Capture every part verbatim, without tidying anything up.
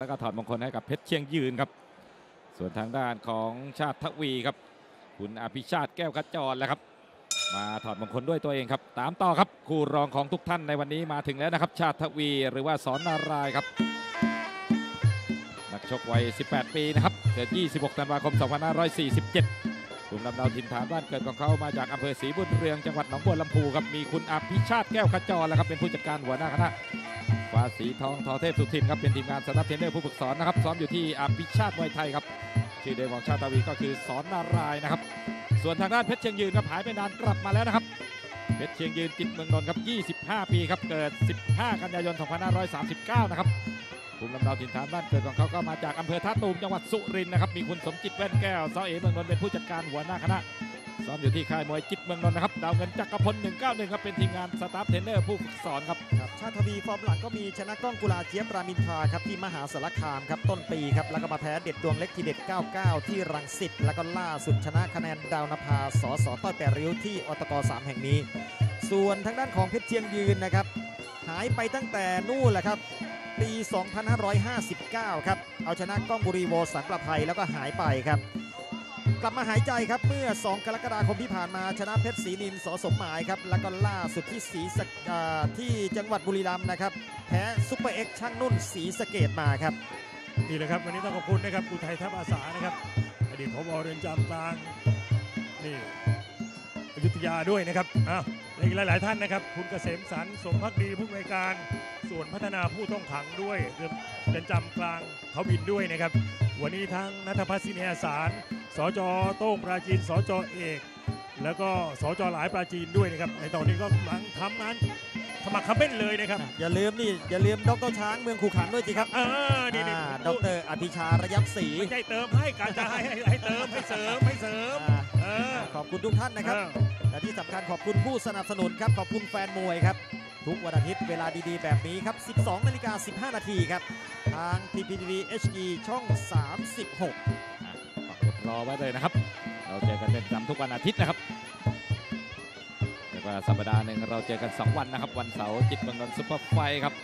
แล้วก็ถอดมงคลให้กับเพชรเชียงยืนครับส่วนทางด้านของชาติทวีครับคุณอภิชาติแก้วขจรแล้วครับมาถอดมงคลด้วยตัวเองครับตามต่อครับคู่รองของทุกท่านในวันนี้มาถึงแล้วนะครับชาติทวีหรือว่าสอนนารายครับนักชกวัยสิบแปดปีนะครับเกิดยี่สิบหกธันวาคมสองพันห้าร้อยสี่สิบเจ็ดภูมิลำเนาถิ่นฐานบ้านเกิดของเขามาจากอำเภอศรีบุญเรืองจังหวัดหนองบัวลำพูครับมีคุณอภิชาติแก้วขจรแล้วครับเป็นผู้จัดการหัวหน้าคณะฟ้าสีทองทอเทพสุทินครับเป็นทีมงานสตาฟเทรนเนอร์ผู้ฝึกสอนนะครับซ้อมอยู่ที่อภิชาติมวยไทยครับชื่อเดิมของชาติทวีก็คือสอนนารายนะครับส่วนทางด้านเพชรเชียงยืนครับหายไปนานกลับมาแล้วนะครับเพชรเชียงยืนจิตเมืองนนท์ครับยี่สิบห้าปีครับเกิดสิบห้ากันยายนสองพันห้าร้อยสามสิบเก้านะครับภูมิลำเนาถิ่นฐานบ้านเกิดของเขาก็มาจากอำเภอท่าตูมจังหวัดสุรินทร์นะครับมีคุณสมจิตแว่นแก้วสาวเอ๋เมืองนนท์เป็นผู้จัดการหัวหน้าคณะซ้อมอยู่ที่ค่ายมวยจิตเมืองนนท์นะครับดาวเงินจักรพลหนึ่งเก้าหนึ่งครับเป็นทีมงานสตาฟเทรนเนอร์ผู้ฝึกสอนครับชาติทวีฟอร์มหลังก็มีชนะก้องกุลาเจี๊ยบรามินทราครับที่มหาสารคามครับต้นปีครับแล้วก็มาแพ้เด็ดดวงเล็กทีเด็ดเก้าสิบเก้าที่รังสิตแล้วก็ล่าสุดชนะคะแนนดาวนภาสสต้อยแปดริ้วที่อตกสามแห่งนี้ส่วนทางด้านของเพชรเชียงยืนนะครับหายไปตั้งแต่นู่นแหละครับปีสองพันห้าร้อยห้าสิบเก้าครับเอาชนะก้องบุรีวอสังประภัยแล้วก็หายไปครับกลับมาหายใจครับเมื่อสองกรกฎาคมที่ผ่านมาชนะเพชรศรีนินสอสมหมายครับแล้วก็ล่าสุดที่ศรีสะเกษที่จังหวัดบุรีรัมย์นะครับแพ้ซุปเปอร์เอ็กซ์ช่างนุ่นศรีสะเกษมาครับนี่แหละครับวันนี้ต้องขอบคุณนะครับอุทัยทัพอาสานะครับอดีตผบ.เรือนจำกลางนี่อยุธยาด้วยนะครับอ้าวอีกหลายๆท่านนะครับคุณเกษมสรรสมภักดีผู้อำนวยการส่วนพัฒนาผู้ต้องขังด้วยเรือนจำกลางเขาบินด้วยนะครับวันนี้ทั้งณัฐพัฒน์ สิเนียสารสจ.โต้งปราจีนสจ.เอกแล้วก็สจ.หลายปราจีนด้วยนะครับในตอนนี้ก็หลังทำงานขมักขม้นเลยนะครับอย่าลืมนี่อย่าลืมดร.ช้างเมืองขู่ขันด้วยสิครับเออนี่ดร.อภิชาระยับศรีไม่ใช่เติมให้การจะให้ให้เติมให้เสริมให้เสริมขอบคุณทุกท่านนะครับและที่สำคัญขอบคุณผู้สนับสนุนครับขอบคุณแฟนมวยครับทุกวันอาทิตย์เวลาดีๆแบบนี้ครับสิบสองนาฬิกาสิบห้านาทีครับทาง ที ที ดี เอช ดี ช่องสามสิบหกรอไว้เลยนะครับเราเจอกันเป็นประจำทุกวันอาทิตย์นะครับแต่ว่าสัปดาห์หนึ่งเราเจอกันสองวันนะครับวันเสาร์จิตเมืองนนท์ซุปเปอร์ไฟท์ครับ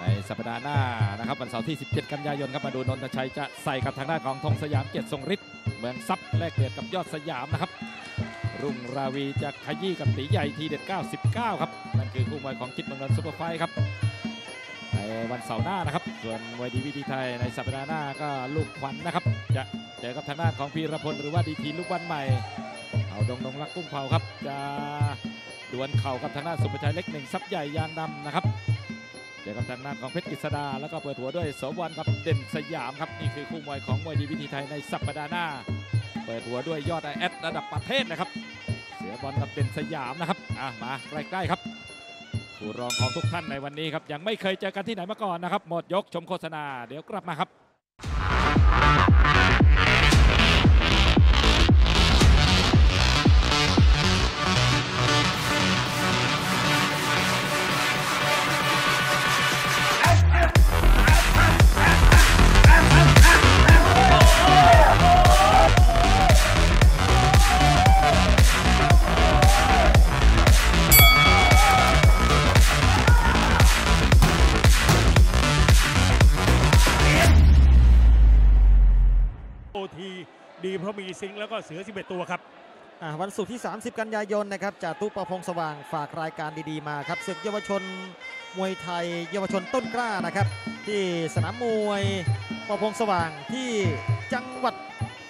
ในสัปดาห์หน้านะครับวันเสาร์ที่สิบเจ็ดกันยายนครับมาดูนนทชัยจะใส่กับทางด้านของธงสยามเกียรติทรงฤทธิ์เมืองซับแลกเดือดกับยอดสยามนะครับรุ่งราวีจะขยี้กับตีใหญ่ทีเด็ดเก้าสิบเก้าครับนั่นคือคู่มวยของจิตเมืองนนท์ซุปเปอร์ไฟท์ครับในวันเสาร์หน้านะครับส่วนมวยดีวีดีไทยในสัปดาห์หน้าก็ลูกขวัญ น, นะครับจะเจอกับทางด้านของพีรพลหรือว่าดีทีลูกวันใหม่เอาดงดงรักกุ้งเผาครับจะดวลเข่ากับทางด้านสุภชัยเล็กหนึ่งซับใหญ่ยางดำนะครับเจอกับทางด้านของเพชรกฤษดาแล้วก็เปิดหัวด้วยโสวรรณกับเด่นสยามครับนี่คือคู่มวยของมวยดีวีดีไทยในสัปดาห์หน้าเปิดหัวด้วยยอดไอเอสระดับประเทศนะครับเสียบอลกับเด่นสยามนะครับอ่ะมาใกล้ๆครับผู้รองของทุกท่านในวันนี้ครับยังไม่เคยเจอกันที่ไหนมาก่อนนะครับหมดยกชมโฆษณาเดี๋ยวกลับมาครับดีเพราะมีซิงแล้วก็เสือสิบเอ็ดตัวครับวันศุกร์ที่สามสิบกันยายนนะครับจ่าตู้ประพงษ์สว่างฝากรายการดีๆมาครับศึกเยาวชนมวยไทยเยาวชนต้นกล้านะครับที่สนามมวยประพงษ์สว่างที่จังหวัด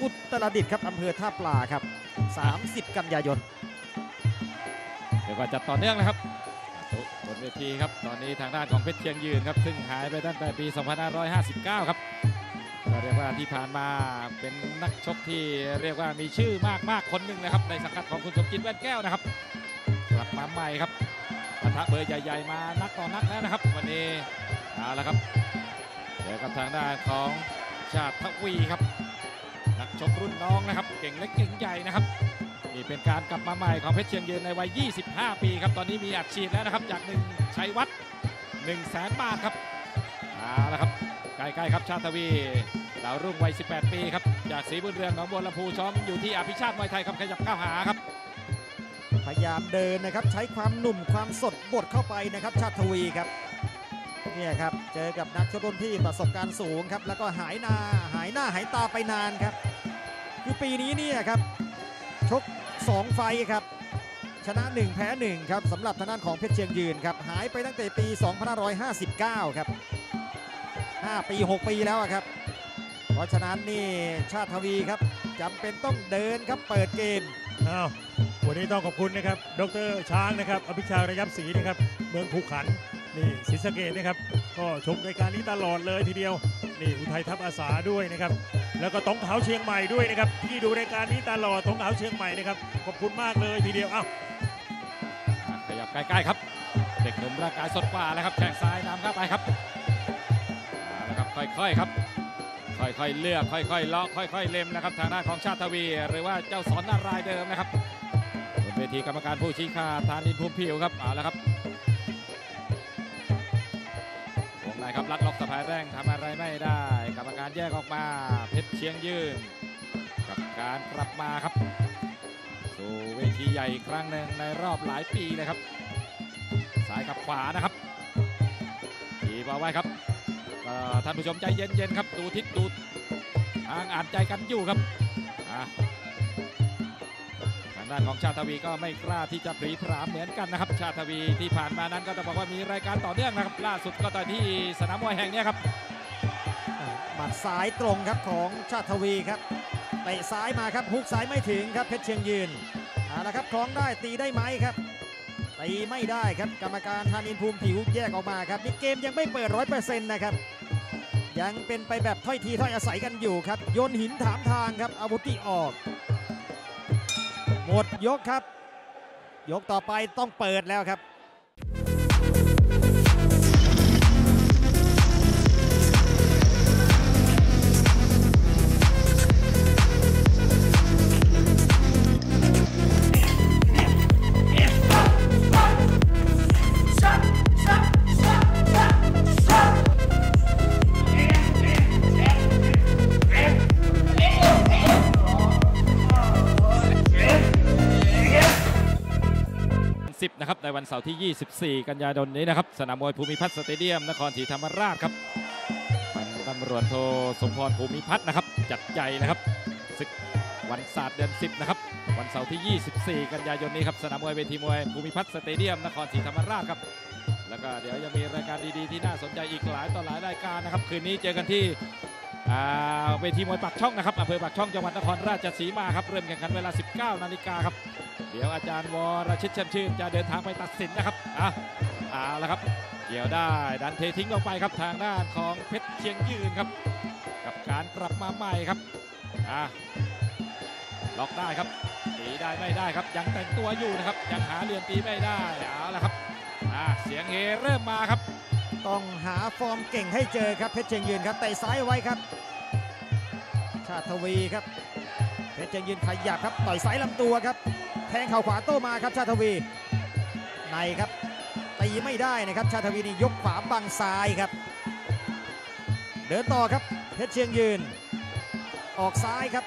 อุตรดิตถ์ครับอำเภอท่าปลาครับสามสิบกันยายนเดี๋ยวก็จัดต่อเนื่องนะครับบนเวทีครับตอนนี้ทางด้านของเพชรเชียงยืนครับซึ่งหายไปตั้งแต่ปีสองพันห้าร้อยห้าสิบเก้าครับเรียกว่าที่ผ่านมาเป็นนักชกที่เรียกว่ามีชื่อมากๆคนหนึ่งนะครับในสังกัดของคุณสมจิตแว่นแก้วนะครับกลับมาใหม่ครับปะทะเบอร์ใหญ่ๆมานักต่อนักแล้วนะครับวันนี้เอาละครับเดี๋ยวกับทางด้านของชาติทวีครับนักชกรุ่นน้องนะครับเก่งเล็กเก่งใหญ่นะครับนี่เป็นการกลับมาใหม่ของเพชรเชียงยืนในวัยยี่สิบห้าปีครับตอนนี้มีอัดฉีดแล้วนะครับจากหนึ่งชัยวัฒน์หนึ่งแสนบาทครับเอาละครับใกล้ๆครับชาติทวีดาวรุ่งวัยสิบแปดปีครับจากศรีบุญเรืองหนองบัวลำพูช้อมอยู่ที่อภิชาติมวยไทยครับขยับเข้าหาครับพยายามเดินนะครับใช้ความหนุ่มความสดบดเข้าไปนะครับชาติทวีครับเนี่ยครับ เจอกับนักชกรุ่นพี่ประสบการณ์สูงครับแล้วก็หายหน้าหายหน้าหายตาไปนานครับคือปีนี้เนี่ยครับชกสองไฟต์ครับชนะหนึ่งแพ้หนึ่งครับสำหรับทางด้านของเพชรเชียงยืนครับหายไปตั้งแต่ปีสองพันห้าร้อยห้าสิบเก้าครับห้าปีหกปีแล้วครับเพราะฉะนั้นนี่ชาติทวีครับจำเป็นต้องเดินครับเปิดเกมอ้าววันนี้ต้องขอบคุณนะครับดร.ช้างนะครับอภิชาระยับศรีนะครับเมืองภูขันนี่ศรีสะเกษนะครับก็ชมรายการนี้ตลอดเลยทีเดียวนี่อุทัยทัพอาสาด้วยนะครับแล้วก็ตองขาวเชียงใหม่ด้วยนะครับที่ดูรายการนี้ตลอดตองขาวเชียงใหม่นะครับขอบคุณมากเลยทีเดียวอ้าวขยับใกล้ๆครับเด็กหนุ่มร่างกายสดกว่าแล้วครับแข้งซ้ายนำเข้าไปครับนะครับค่อยๆครับค่อยๆเลือกค่อยๆเลาะค่อยๆเล็มนะครับทางด้านของชาติทวีหรือว่าเจ้าสอนนารายเดิมนะครับบนเวทีกรรมการผู้ชี้ขาดธานินทร์ภูมิผิวครับเอาละครับวงในครับลัดล็อกสะพายแรงทำอะไรไม่ได้กรรมการแยกออกมาเพชรเชียงยืนกับการกลับมาครับสู่เวทีใหญ่อีกครั้งหนึ่งในรอบหลายปีนะครับสายกับขวานะครับขี่มาไว้ครับท่านผู้ชมใจเย็นๆครับดูทิศดูทางอ่านใจกันอยู่ครับทางด้านของชาติทวีก็ไม่กล้าที่จะปรีพรามเหมือนกันนะครับชาติทวีที่ผ่านมานั้นก็จะบอกว่ามีรายการต่อเนื่องนะครับล่าสุดก็ต่อยที่สนามมวยแห่งนี้ครับหมัดซ้ายตรงครับของชาติทวีครับเตะซ้ายมาครับฮุกซ้ายไม่ถึงครับเพชรเชียงยืนเอาละครับคล้องได้ตีได้ไหมครับตีไม่ได้ครับกรรมการธานินทร์ภูมิผิวแยกออกมาครับนี่เกมยังไม่เปิด ร้อยเปอร์เซ็นต์ นะครับยังเป็นไปแบบถ้อยทีถ้อยอาศัยกันอยู่ครับโยนหินถามทางครับอาวุธที่ออกหมดยกครับยกต่อไปต้องเปิดแล้วครับนะครับในวันเสาร์ที่ยี่สิบสี่กันยายนนี้นะครับสนามมวยภูมิพัฒน์สเตเดียมนครศรีธรรมราชครับตำรวจโทสมพรภูมิพัฒน์นะครับจัดใหญ่นะครับศึกวันศาสตร์เดือนสิบนะครับวันเสาร์ที่ยี่สิบสี่กันยายนนี้ครับสนามมวยเวทีมวยภูมิพัฒน์สเตเดียมนครศรีธรรมราชครับแล้วก็เดี๋ยวยังมีรายการดีๆที่น่าสนใจอีกหลายต่อหลายรายการนะครับคืนนี้เจอกันที่เวทีมวยปากช่องนะครับอำเภอปากช่องจังหวัดนครราชสีมาครับเริ่มแข่งขันเวลา สิบเก้านาฬิกาครับเดี๋ยวอาจารย์วรชิตแช่มชื่นจะเดินทางไปตัดสินนะครับอ่ะเอาละครับเกี่ยวได้ดันเททิ้งลงไปครับทางด้านของเพชรเชียงยืนครับกับการกลับมาใหม่ครับอ่ะล็อกได้ครับตีได้ไม่ได้ครับยังแต่งตัวอยู่นะครับยังหาเหลี่ยมตีไม่ได้เอาละครับอ่ะเสียงเฮเริ่มมาครับต้องหาฟอร์มเก่งให้เจอครับเพชรเชียงยืนครับเตะซ้ายไว้ครับชาติทวีครับเพชรเชียงยืนขยับครับต่อยซ้ายลำตัวครับแทงเข่าขวาโต้มาครับชาติทวีในครับตีไม่ได้นะครับชาติทวีนี่ยกขวาบังซ้ายครับเดินต่อครับเพชรเชียงยืนออกซ้ายครับ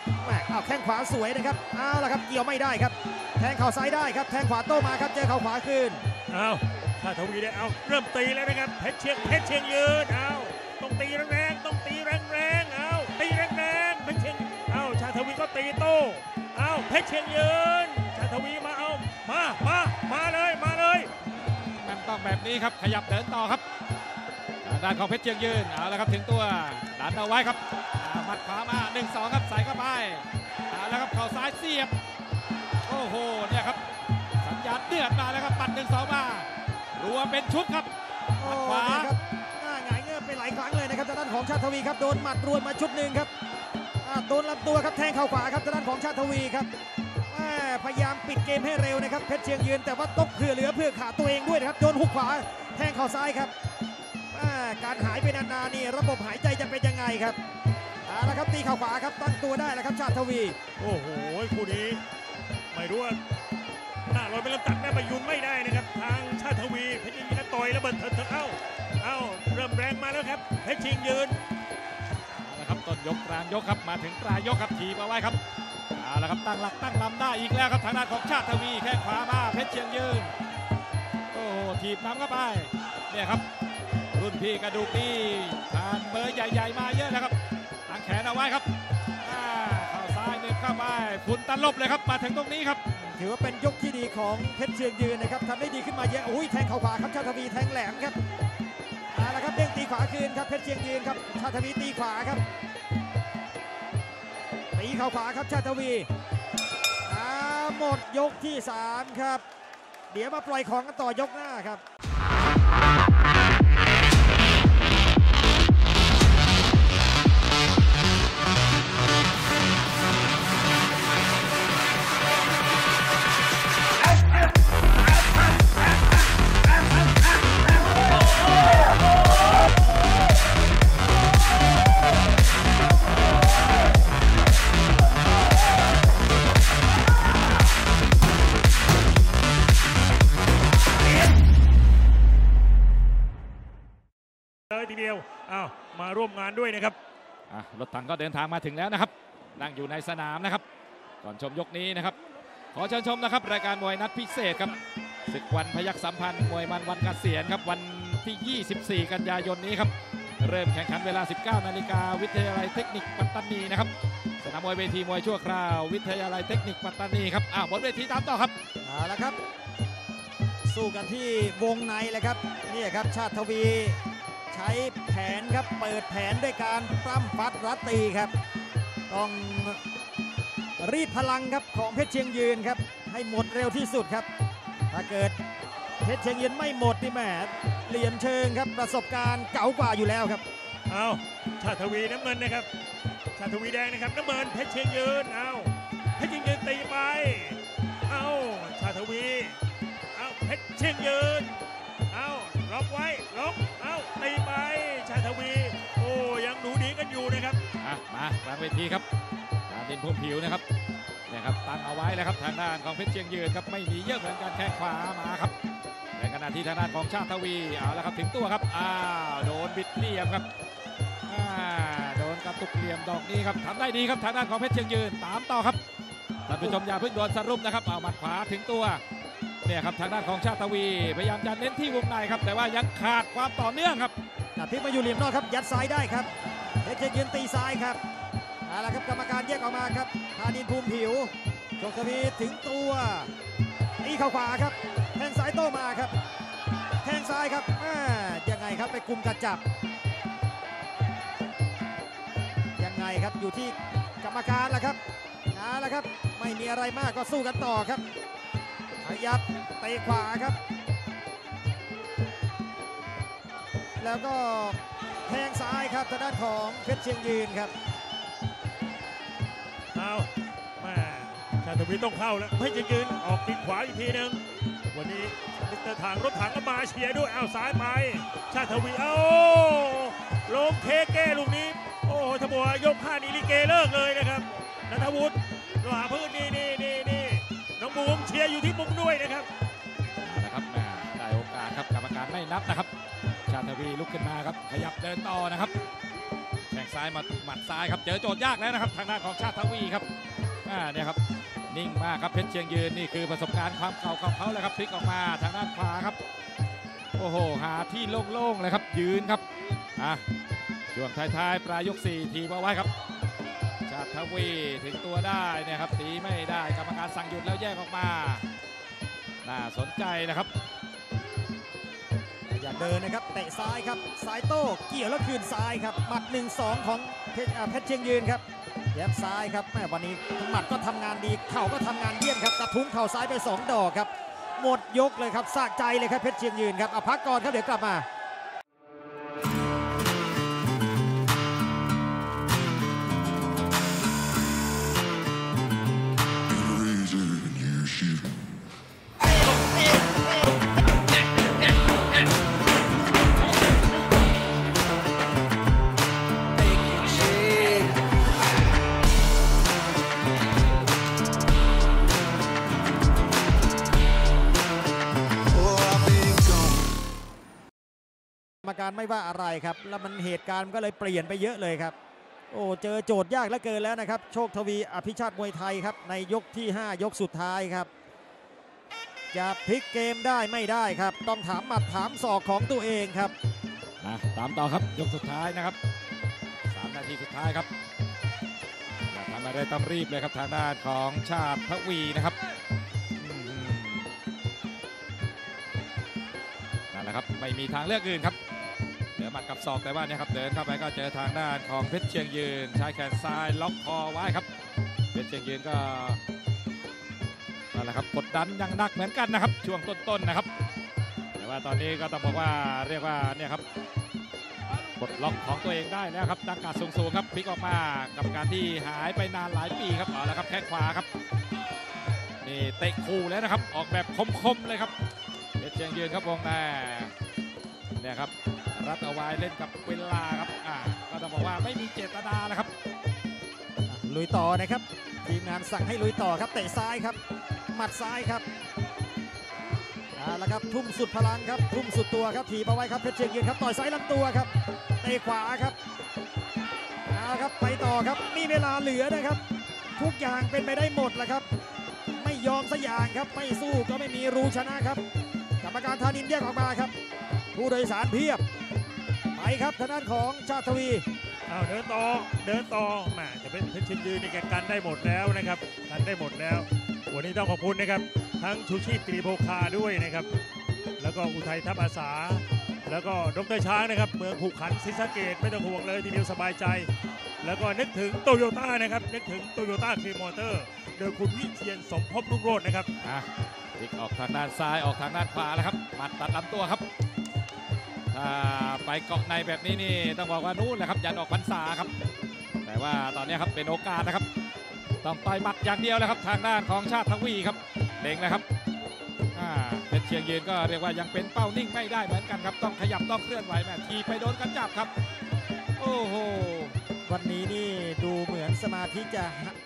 เอาแข้งขวาสวยนะครับเอาละครับเกี่ยวไม่ได้ครับแทงเข่าซ้ายได้ครับแทงขวาโต้มาครับเจอเข่าขวาคืนเอาชาติทวีได้เอาเริ่มตีแล้วนะครับเพชรเชียงเพชรเชียงยืนเอาต้องตีแรงๆต้องตีแรงๆเอาตีแรงๆเพชรเชียงเอาชาติทวีก็ตีโต้เอาเพชรเชียงยืนชาติทวีมาเอามามามาเลยมาเลยมันต้องแบบนี้ครับขยับเดินต่อครับด้านของเพชรเชียงยืนเอาละครับถึงตัวดันเอาไว้ครับมัดขวามาหนึ่งสองครับใส่เข้าไปเอาละครับเข่าซ้ายเสียบโอ้โหเนี่ยครับสัญญาณเดือดมาแล้วครับปัดหนึ่งสองมารัวเป็นชุดครับมัดขวาครับหน้าหงายเงือบไปหลายครั้งเลยนะครับด้านของชาติทวีครับโดนหมัดรวมมาชุดหนึ่งครับโดนลำตัวครับแทงเข่าขวาครับด้านของชาติทวีครับพยายามปิดเกมให้เร็วนะครับเพชรเชียงยืนแต่ว่าตกเพื่อเหลือเพื่อขาตัวเองด้วยนะครับโดนหุกขวาแทงเข่าซ้ายครับการหายไปนานๆนี่ระบบหายใจจะเป็นยังไงครับเอาละครับตีเข่าขวาครับตั้งตัวได้แล้วครับชาติทวีโอ้โหคู่นี้ไม่รู้ว่าหน้าลอยไปลำตัดแม่ประยุงไม่ได้นะครับทางชาติทวีเพชรเชียงยืนต่อยระเบิดเถิดเอ้าเอ้าเริ่มแรงมาแล้วครับเพชรเชียงยืนนะครับต้นยกกลางยกครับมาถึงปลายยกครับถีบเอาไว้ครับเอาละครับตั้งหลักตั้งลำได้อีกแล้วครับทางด้านของชาติทวีแข้งขวามาเพชรเชียงยืนโอ้โหถีบน้ำเข้าไปเนี่ยครับรั รุ่นพี่กระดูกดีผ่านเบอร์ใหญ่ๆมาเยอะนะครับตั้งแขนเอาไว้ครับเข้าซ้ายเน็บเข้าไปฝุ่นตลบเลยครับมาถึงตรงนี้ครับถือว่าเป็นยกที่ดีของเพชรเชียงยืนนะครับทำได้ดีขึ้นมาเยอะอุ้ยแทงเข่าขวาครับชาทวีแทงแหลมครับเอาละครับเด้งตีขวาคืนครับเพชรเชียงยืนครับชาทวีตีขวาครับตีเข่าขวาครับชาทวีหมดยกที่สามครับเดี๋ยวมาปล่อยของกันต่อยกหน้าครับทีเดียวอ้าวมาร่วมงานด้วยนะครับรถถังก็เดินทางมาถึงแล้วนะครับนั่งอยู่ในสนามนะครับก่อนชมยกนี้นะครับขอเชิญชมนะครับรายการมวยนัดพิเศษครับศึกวันพยัคฆ์สัมพันธ์มวยมันวันเกษียณครับวันที่ยี่สิบสี่กันยายนนี้ครับเริ่มแข่งขันเวลา สิบเก้านาฬิกา วิทยาลัยเทคนิคปัตตานีนะครับสนามมวยเวทีมวยชั่วคราววิทยาลัยเทคนิคปัตตานีครับอ้าวบนเวทีตามต่อครับเอาละครับสู้กันที่วงในเลยครับนี่ครับชาติทวีใช้แผนครับเปิดแผนด้วยการปั้มฟัดรัดตีครับต้องรีดพลังครับของเพชรเชียงยืนครับให้หมดเร็วที่สุดครับถ้าเกิดเพชรเชียงยืนไม่หมดนี่แหมเหลี่ยมเชิงครับประสบการณ์เก่ากว่าอยู่แล้วครับเอาชาติทวีน้ำเงินนะครับชาติทวีแดงนะครับน้ำเงินเพชรเชียงยืนเอาเพชรเชียงยืนตีไปเอาชาติทวีเอาเพชรเชียงยืนเอาล็อกไว้ล็อกเอาตีไปชาทวีโอ้ยังดูดีกันอยู่นะครับมากลางเวทีครับตามดินพุ่มผิวนะครับเนี่ยครับตั้งเอาไว้แล้วครับทางด้านของเพชรเชียงยืนครับไม่มีเยอะเหมือนกันแข้งขวามาครับในขณะที่ทางด้านของชาทวีเอาแล้วครับถึงตัวครับอ้าวโดนบิดเหลี่ยมครับโดนกระตุกเหลี่ยมดอกนี้ครับทำได้ดีครับทางด้านของเพชรเชียงยืนตามต่อครับท่านผู้ชมอย่าเพิ่งด่วนสรุปนะครับเอาหมัดขวาถึงตัวเนี่ยครับทางด้านของชาติทวีพยายามจะเน้นที่วงในครับแต่ว่ายังขาดความต่อเนื่องครับพลิกมาอยู่เหลี่ยมนอกครับยัดซ้ายได้ครับเพชรเชียงยืนตีซ้ายครับเอาละครับกรรมการแยกออกมาครับธานินภูมิผิวชกทวีถึงตัวตีเข่าขวาครับแทงซ้ายโต้มาครับแทงซ้ายครับยังไงครับไปกลุ่มกระจับยังไงครับอยู่ที่กรรมการละครับเอาละครับไม่มีอะไรมากก็สู้กันต่อครับขยับเตะขวาครับแล้วก็แทงซ้ายครับทางด้านของเพชรเชียงยืนครับเอาแม่ชาติทวีต้องเข้าแล้วเพชรเชียงยืนออกตีขวาอีกทีนึงวันนี้มิสเตอร์ถังรถถังก็มาเชียร์ด้วยเอาซ้ายไปชาติทวีเอาลงเคเก้ลูกนี้โอ้ทบัวยกห้านี้ลิเกเลิกเลยนะครับนันทวุฒิหลาพื้นนี่นี่นี่มุมเชียร์อยู่ที่มุมด้วยนะครับนะครับได้โอกาสครับกรรมการไม่นับนะครับชาติทวีลุกขึ้นมาครับขยับเดินต่อนะครับแข้งซ้ายมาหมัดซ้ายครับเจอโจทย์ยากแล้วนะครับทางด้านของชาติทวีครับอ่าเนี่ยครับนิ่งมากครับเพชรเชียงยืนนี่คือประสบการณ์ความเก่าของเขาเลยครับพลิกออกมาทางด้านขวาครับโอ้โหหาที่โล่งๆเลยครับยืนครับอ่ะช่วงท้ายๆปลายยกสี่ทีมาไว้ครับชาติทวีถึงตัวได้นะครับตีไม่ได้กรรมการสั่งหยุดแล้วแยกออกมาน่าสนใจนะครับอย่าเดินนะครับเตะซ้ายครับซ้ายโต้เกี่ยวแล้วคืนซ้ายครับหมัด หนึ่งสอง ของเพชรเชียงยืนครับแยบซ้ายครับแม่วันนี้หมัดก็ทำงานดีเข่าก็ทำงานเยี่ยมครับกระทุ้งเข่าซ้ายไปสองดอกครับหมดยกเลยครับสะใจเลยครับเพชรเชียงยืนครับเอาพักก่อนครับเดี๋ยวกลับมาการไม่ว่าอะไรครับแล้วมันเหตุการณ์ก็เลยเปลี่ยนไปเยอะเลยครับโอ้เจอโจทย์ยากเหลือเกินแล้วนะครับโชคทวีอภิชาติมวยไทยครับในยกที่ห้ายกสุดท้ายครับจะพลิกเกมได้ไม่ได้ครับต้องถามหมัดถามศอกของตัวเองครับ มาตามต่อครับยกสุดท้ายนะครับสามนาทีสุดท้ายครับอย่าทำอะไรต้องรีบเลยครับทางด้านของชาติทวีนะครับนั่นแหละครับไม่มีทางเลือกอื่นครับเดือดหมัดกับศอกแต่ว่าเนี่ยครับเดินเข้าไปก็เจอทางด้านของเพชรเชียงยืนใช้แขนซ้ายล็อกคอไว้ครับเพชรเชียงยืนก็นั่นแหละครับกดดันยังนักเหมือนกันนะครับช่วงต้นๆนะครับแต่ว่าตอนนี้ก็ต้องบอกว่าเรียกว่าเนี่ยครับกดล็อกของตัวเองได้แล้วครับตั้งการสูงๆครับพลิกออกมากับการที่หายไปนานหลายปีครับเอาละครับแข้งขวาครับนี่เตะคู่แล้วนะครับออกแบบคมๆเลยครับเพชรเชียงยืนครับวงในเนี่ยครับรัดเอาไว้เล่นกับเวลาครับอ่าก็ต้องบอกว่าไม่มีเจตนานะครับลุยต่อนะครับทีมงานสั่งให้ลุยต่อครับเตะซ้ายครับหมัดซ้ายครับเอาละครับทุ่มสุดพลังครับทุ่มสุดตัวครับถีบเอาไว้ครับเพชรเชียงยืนครับต่อยซ้ายลำตัวครับเตะขวาครับเอาครับไปต่อครับมีเวลาเหลือนะครับทุกอย่างเป็นไปได้หมดแหละครับไม่ยอมสักอย่างครับไม่สู้ก็ไม่มีรู้ชนะครับกรรมการธานินทร์แยกออกมาครับผู้โดยสารเพียบไปครับทางด้านของชาติทวีเอาเดินต่อเดินต่อแหมแต่เป็นเพชรเชียงยืนในการได้หมดแล้วนะครับการได้หมดแล้ววันนี้ต้องขอบคุณนะครับทั้งชูชีพตรีโภคาด้วยนะครับแล้วก็อุทัยทัพอาสาแล้วก็ดร.ช้างนะครับเมืองขุขันศรีสะเกษไม่ต้องห่วงเลยทีเดียวสบายใจแล้วก็นึกถึงโตโยต้านะครับนึกถึงโตโยต้าครีมมอเตอร์โดยคุณวิเชียรสมภพรุ่งโรจน์นะครับอ่ะพลิกออกทางด้านซ้ายออกทางด้านขวาแล้วครับหมัดตัดลำตัวครับถ้าไปเกาะในแบบนี้นี่ต้องบอกว่านู่นแหละครับยันออกพรรษาครับแต่ว่าตอนนี้ครับเป็นโอกาสนะครับต้องต่อยหมัดอย่างเดียวแล้วครับทางด้านของชาติทวีครับเล็งนะครับเพชรเชียงยืนก็เรียกว่ายังเป็นเป้านิ่งไม่ได้เหมือนกันครับต้องขยับต้องเคลื่อนไหวแม่ทีไปโดนกันจับครับโอ้โหวันนี้นี่ดูเหมือนสมาธิจะ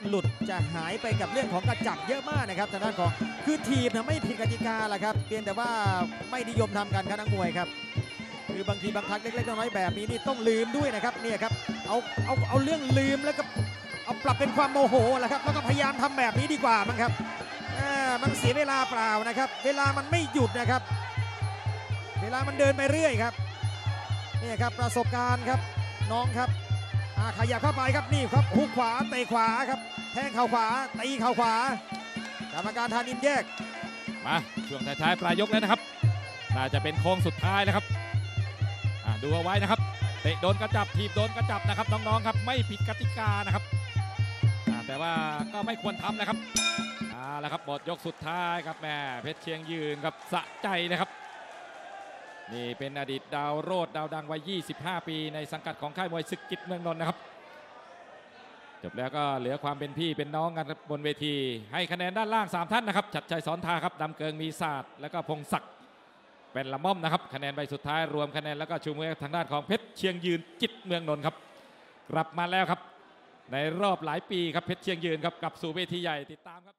หลุดจะหายไปกับเรื่องของกระจับเยอะมากนะครับทางด้านของคือทีมนะไม่ผิดกติกาแหละครับเพียงแต่ว่าไม่นิยมทำกันครับนักมวยครับคือบางทีบางครั้งเล็กๆน้อยๆแบบนี้นี่ต้องลืมด้วยนะครับเนี่ยครับเอาเอาเอาเรื่องลืมแล้วก็เอาปรับเป็นความโมโหแหละครับแล้วก็พยายามทำแบบนี้ดีกว่ามั้งครับมันเสียเวลาเปล่านะครับเวลามันไม่หยุดนะครับเวลามันเดินไปเรื่อยครับนี่ครับประสบการณ์ครับน้องครับขยับเข้าไปครับนี่ครับหุกขวาเตะขวาครับแทงเข่าขวาตีเข่าขวากรรมการธานินทร์แยกมาช่วงท้ายๆปลายยกแล้วนะครับน่าจะเป็นโค้งสุดท้ายนะครับดูเอาไว้นะครับเตะโดนกระจับถีบโดนกระจับนะครับน้องๆครับไม่ผิดกติกานะครับแต่ว่าก็ไม่ควรทำนะครับเอาละครับบทยกสุดท้ายครับแม่เพชรเชียงยืนครับสะใจนะครับนี่เป็นอดีตดาวโรดดาวดังวัยยี่สิบห้าปีในสังกัดของค่ายมวยศึกกิจเมืองนนท์นะครับจบแล้วก็เหลือความเป็นพี่เป็นน้องกันบนเวทีให้คะแนนด้านล่างสามท่านนะครับชัดชัยสอนทาครับดำเกิงมีศาสตร์แล้วก็พงศักดิ์เป็นละม่อมนะครับคะแนนใบสุดท้ายรวมคะแนนแล้วก็ชูมือทางด้านของเพชรเชียงยืนกิจเมืองนนท์ครับกลับมาแล้วครับในรอบหลายปีครับเพชรเชียงยืนครับกลับสู่เวทีใหญ่ติดตามครับ